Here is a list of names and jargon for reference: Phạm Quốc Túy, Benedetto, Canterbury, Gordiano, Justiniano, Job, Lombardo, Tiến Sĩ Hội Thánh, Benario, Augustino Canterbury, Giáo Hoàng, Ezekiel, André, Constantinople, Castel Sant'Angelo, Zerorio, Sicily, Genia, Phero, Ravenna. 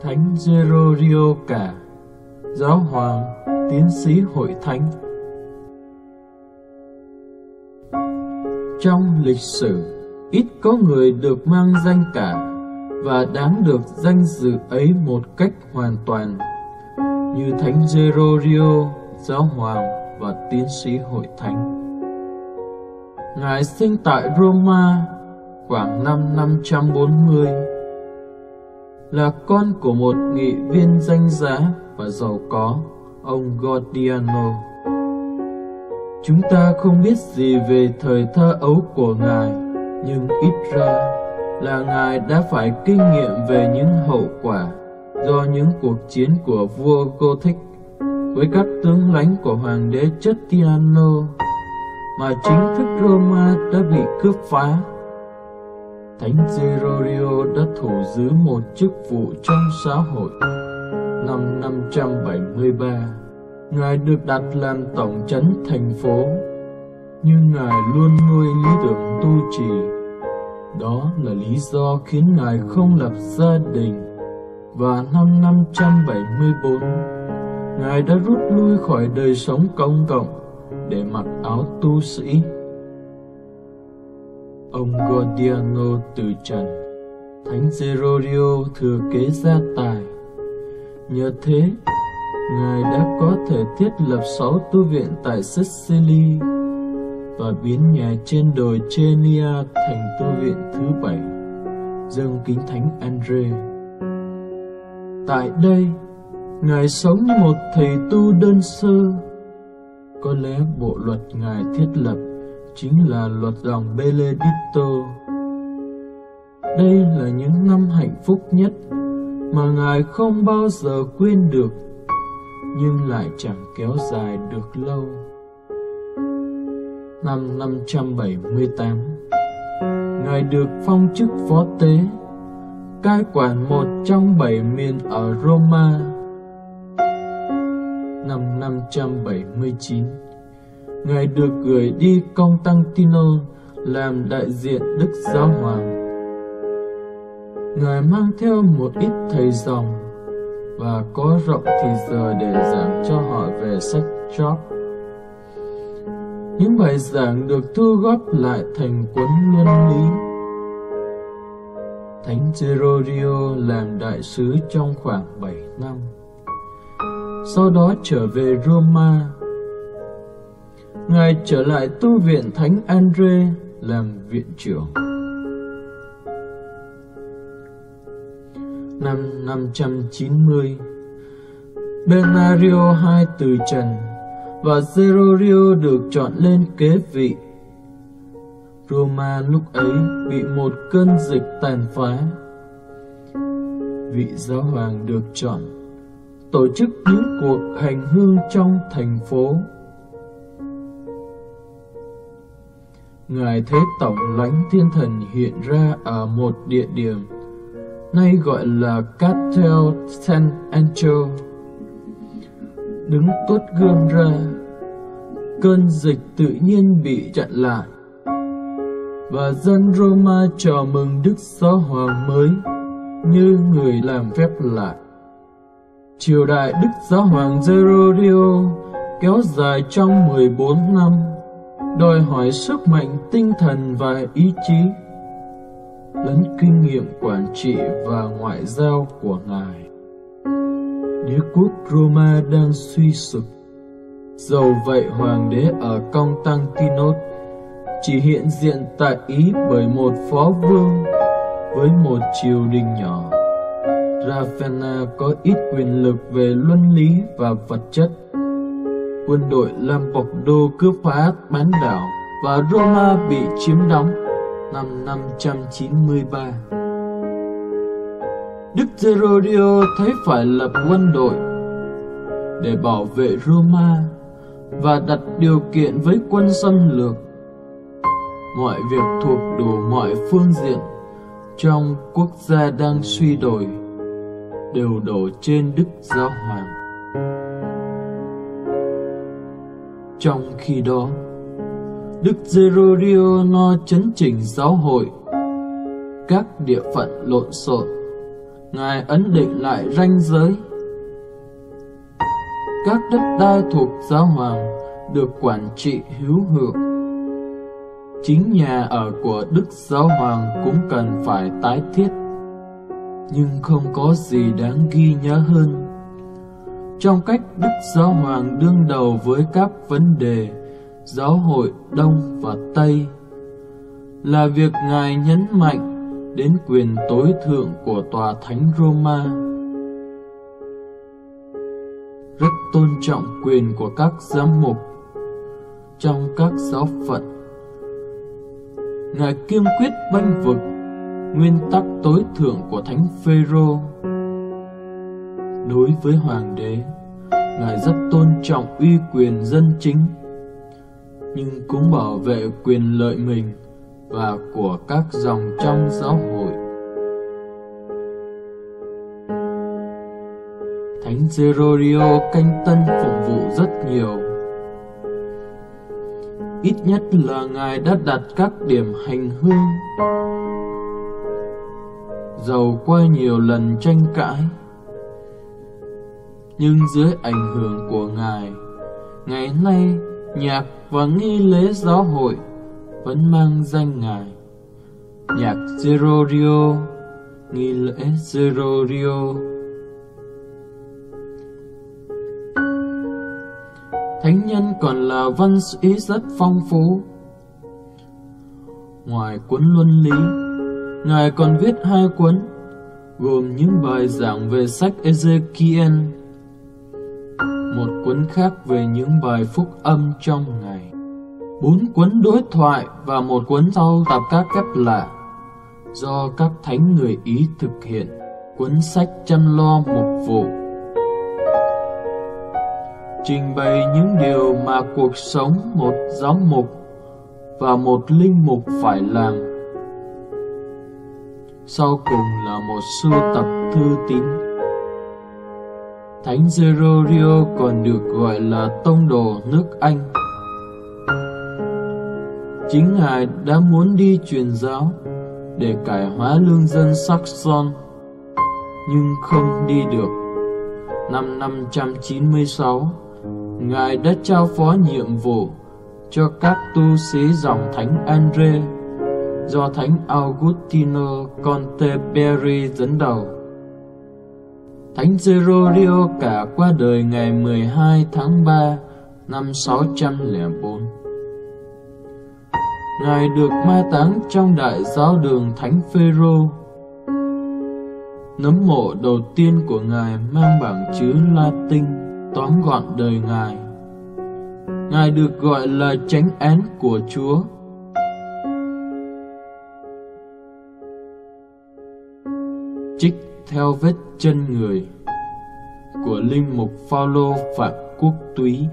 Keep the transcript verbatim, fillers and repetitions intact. Thánh Zerorio cả, Giáo hoàng, tiến sĩ hội thánh. Trong lịch sử, ít có người được mang danh cả, và đáng được danh dự ấy một cách hoàn toàn, như Thánh Zerorio, Giáo hoàng và tiến sĩ hội thánh. Ngài sinh tại Roma khoảng năm năm trăm bốn mươi, là con của một nghị viên danh giá và giàu có, ông Gordiano. Chúng ta không biết gì về thời thơ ấu của Ngài, nhưng ít ra là Ngài đã phải kinh nghiệm về những hậu quả do những cuộc chiến của vua Gothic với các tướng lãnh của hoàng đế Justiniano, mà chính thức Roma đã bị cướp phá. Thánh Zerorio đã thủ giữ một chức vụ trong xã hội. Năm năm trăm bảy mươi ba, Ngài được đặt làm tổng trấn thành phố, nhưng Ngài luôn nuôi lý tưởng tu trì. Đó là lý do khiến Ngài không lập gia đình, và năm năm trăm bảy mươi bốn, Ngài đã rút lui khỏi đời sống công cộng để mặc áo tu sĩ. Ông Gordiano từ trần, Thánh Zerorio thừa kế gia tài. Nhờ thế, Ngài đã có thể thiết lập sáu tu viện tại Sicily và biến nhà trên đồi Genia thành tu viện thứ bảy, dâng kính Thánh André. Tại đây, Ngài sống như một thầy tu đơn sơ. Có lẽ bộ luật Ngài thiết lập chính là luật dòng Benedetto. Đây là những năm hạnh phúc nhất mà Ngài không bao giờ quên được, nhưng lại chẳng kéo dài được lâu. Năm năm trăm bảy mươi tám, Ngài được phong chức phó tế, cai quản một trong bảy miền ở Roma. Năm năm trăm bảy mươi chín, Ngài được gửi đi Constantinople làm đại diện Đức Giáo hoàng. Ngài mang theo một ít thầy dòng và có rộng thì giờ để giảng cho họ về sách Job. Những bài giảng được thu góp lại thành cuốn luân lý. Thánh Zerorio làm đại sứ trong khoảng bảy năm, sau đó trở về Roma. Ngài trở lại tu viện Thánh André làm viện trưởng. Năm năm trăm chín mươi, Benario hai từ trần và Zerorio được chọn lên kế vị. Roma lúc ấy bị một cơn dịch tàn phá. Vị giáo hoàng được chọn tổ chức những cuộc hành hương trong thành phố. Ngài thấy tổng lãnh thiên thần hiện ra ở một địa điểm nay gọi là Castel Sant'Angelo, đứng tốt gươm ra. Cơn dịch tự nhiên bị chặn lại, và dân Roma chào mừng Đức Giáo hoàng mới như người làm phép lạ. Triều đại Đức Giáo hoàng Zerorio kéo dài trong mười bốn năm, đòi hỏi sức mạnh tinh thần và ý chí, lẫn kinh nghiệm quản trị và ngoại giao của Ngài. Đế quốc Roma đang suy sụp. Dầu vậy, hoàng đế ở Constantinople chỉ hiện diện tại Ý bởi một phó vương với một triều đình nhỏ. Ravenna có ít quyền lực về luân lý và vật chất. Quân đội Lombardo cướp phá bán đảo và Roma bị chiếm đóng. Năm năm trăm chín mươi ba, Đức Zerorio thấy phải lập quân đội để bảo vệ Roma và đặt điều kiện với quân xâm lược. Mọi việc thuộc đủ mọi phương diện trong quốc gia đang suy đồi đều đổ trên Đức Giáo hoàng. Trong khi đó, Đức Zerorio lo chấn chỉnh giáo hội. Các địa phận lộn xộn Ngài ấn định lại ranh giới. Các đất đai thuộc giáo hoàng được quản trị hữu hiệu. Chính nhà ở của Đức Giáo Hoàng cũng cần phải tái thiết. Nhưng không có gì đáng ghi nhớ hơn trong cách Đức Giáo Hoàng đương đầu với các vấn đề giáo hội Đông và Tây là việc Ngài nhấn mạnh đến quyền tối thượng của Tòa Thánh Roma, rất tôn trọng quyền của các giám mục trong các giáo phận. Ngài kiên quyết bênh vực nguyên tắc tối thượng của Thánh Phêrô. Đối với hoàng đế, Ngài rất tôn trọng uy quyền dân chính, nhưng cũng bảo vệ quyền lợi mình và của các dòng trong giáo hội. Thánh Zerorio canh tân phục vụ rất nhiều. Ít nhất là Ngài đã đặt các điểm hành hương. Dầu qua nhiều lần tranh cãi, nhưng dưới ảnh hưởng của Ngài, ngày nay nhạc và nghi lễ giáo hội vẫn mang danh Ngài. Nhạc Zerorio, nghi lễ Zerorio. Thánh nhân còn là văn sĩ rất phong phú. Ngoài cuốn luân lý, Ngài còn viết hai cuốn, gồm những bài giảng về sách Ezekiel, một cuốn khác về những bài phúc âm trong Ngày, bốn cuốn đối thoại và một cuốn sau tạp các phép lạ do các thánh người Ý thực hiện, cuốn sách chăm lo mục vụ trình bày những điều mà cuộc sống một giáo mục và một linh mục phải làm. Sau cùng là một sưu tập thư tín. Thánh Zerorio còn được gọi là tông đồ nước Anh. Chính Ngài đã muốn đi truyền giáo để cải hóa lương dân Saxon, nhưng không đi được. Năm năm trăm chín mươi sáu, Ngài đã trao phó nhiệm vụ cho các tu sĩ dòng Thánh André do Thánh Augustino Canterbury dẫn đầu. Thánh Zerorio cả qua đời ngày mười hai tháng ba năm sáu trăm lẻ bốn. Ngài được mai táng trong đại giáo đường Thánh Phêrô. Nấm mộ đầu tiên của Ngài mang bảng chữ Latin tóm gọn đời Ngài. Ngài được gọi là Chánh Án của Chúa. Trích theo vết chân người của linh mục Phao-lô Phạm Quốc Túy.